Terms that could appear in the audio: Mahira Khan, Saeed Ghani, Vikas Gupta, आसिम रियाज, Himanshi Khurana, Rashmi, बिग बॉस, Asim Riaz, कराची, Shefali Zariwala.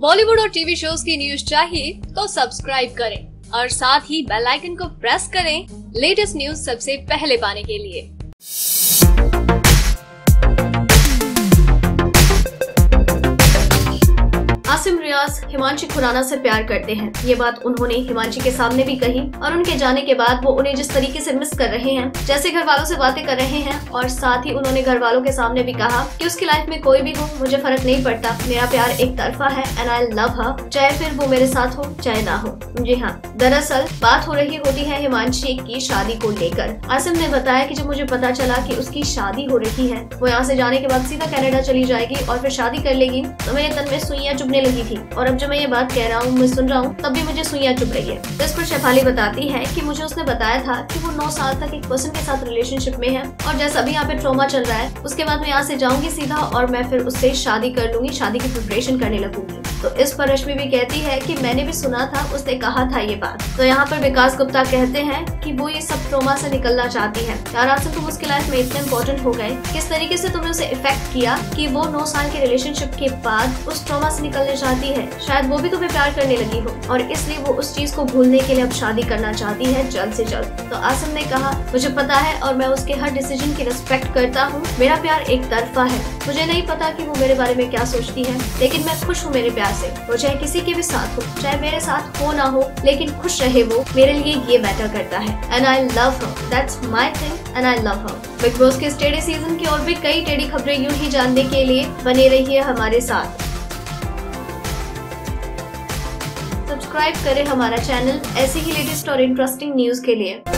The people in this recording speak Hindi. बॉलीवुड और टीवी शोज की न्यूज चाहिए तो सब्सक्राइब करें और साथ ही बेल आइकन को प्रेस करें लेटेस्ट न्यूज सबसे पहले पाने के लिए। आसिम रियाज हिमांशी खुराना से प्यार करते हैं, ये बात उन्होंने हिमांशी के सामने भी कही और उनके जाने के बाद वो उन्हें जिस तरीके से मिस कर रहे हैं, जैसे घर वालों से बातें कर रहे हैं और साथ ही उन्होंने घर वालों के सामने भी कहा कि उसकी लाइफ में कोई भी हो मुझे फर्क नहीं पड़ता, मेरा प्यार एक तरफा है एंड आई लव हर, चाहे फिर वो मेरे साथ हो चाहे ना हो। जी हाँ, दरअसल बात हो रही होती है हिमांशी की शादी को लेकर। आसिम ने बताया कि जब मुझे पता चला कि उसकी शादी हो रही है, वो यहाँ से जाने के बाद सीधा कनाडा चली जाएगी और फिर शादी कर लेगी, तो मेरे तन में सुइयां चुभने लगी थी और अब जो मैं ये बात कह रहा हूँ, मैं सुन रहा हूँ तब भी मुझे सुइयां चुभ रही है। इस पर शेफाली बताती है कि मुझे उसने बताया था कि वो 9 साल तक एक पर्सन के साथ रिलेशनशिप में है और जैसा भी यहाँ पे ट्रॉमा चल रहा है, उसके बाद मैं यहाँ से जाऊंगी सीधा और मैं फिर उससे शादी कर लूंगी, शादी की प्रिपरेशन करने लगूंगी। तो इस पर रश्मि भी कहती है कि मैंने भी सुना था, उसने कहा था ये बात। तो यहाँ पर विकास गुप्ता कहते हैं कि वो ये सब ट्रोमा से निकलना चाहती है। यार आसिम, तुम उसके लाइफ में इतने इम्पोर्टेंट हो गए, किस तरीके से तुमने उसे इफेक्ट किया कि वो 9 साल के रिलेशनशिप के बाद उस ट्रोमा से निकलने चाहती है। शायद वो भी तुम्हें प्यार करने लगी हो और इसलिए वो उस चीज को भूलने के लिए अब शादी करना चाहती है जल्द से जल्द। तो आसिम ने कहा, मुझे पता है और मैं उसके हर डिसीजन की रिस्पेक्ट करता हूँ, मेरा प्यार एक तरफा है, मुझे नहीं पता कि वो मेरे बारे में क्या सोचती है, लेकिन मैं खुश हूँ मेरे प्यार से। वो चाहे किसी के भी साथ हो, चाहे मेरे साथ हो ना हो, लेकिन खुश रहे वो, मेरे लिए ये मैटर करता है and I love her, that's my thing and I love her. बिग बॉस के टेढ़े सीजन की और भी कई टेढ़ी खबरें यूं ही जानने के लिए बने रहिए हमारे साथ। सब्सक्राइब करें हमारा चैनल ऐसे ही लेटेस्ट और इंटरेस्टिंग न्यूज के लिए।